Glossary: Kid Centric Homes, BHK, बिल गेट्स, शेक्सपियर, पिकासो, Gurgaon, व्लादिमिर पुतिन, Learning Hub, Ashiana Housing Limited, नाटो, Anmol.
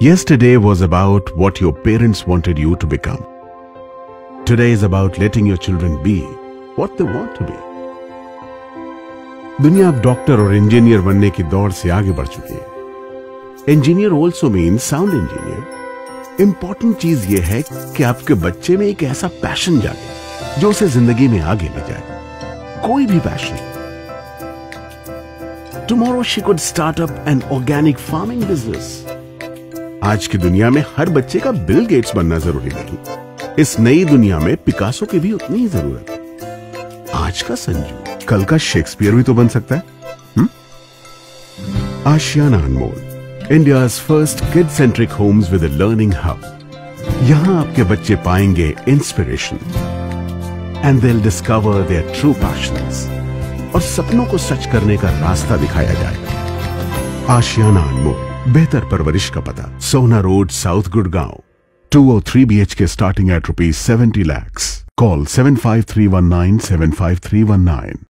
Yesterday was about what your parents wanted you to become. Today is about letting your children be what they want to be. दुनिया अब doctor और engineer बनने की दौड़ से आगे बढ़ चुकी है. Engineer also mean sound engineer. Important चीज यह है कि आपके बच्चे में एक ऐसा पैशन जागे जो उसे जिंदगी में आगे ले जाए. कोई भी passion. Tomorrow she could start up an organic farming business. आज की दुनिया में हर बच्चे का बिल गेट्स बनना जरूरी नहीं. इस नई दुनिया में पिकासो की भी उतनी ही जरूरत है. आज का संजू कल का शेक्सपियर भी तो बन सकता है. Ashiana Anmol, India's first kid centric homes with a learning hub. यहां आपके बच्चे पाएंगे inspiration and they will discover their true passions. और सपनों को सच करने का रास्ता दिखाया जाएगा. आशियाना अनमोल, बेहतर परवरिश का पता, सोना रोड, साउथ गुड़गांव. 2 और 3 BHK starting at ₹70 lakh. Call 7531975319.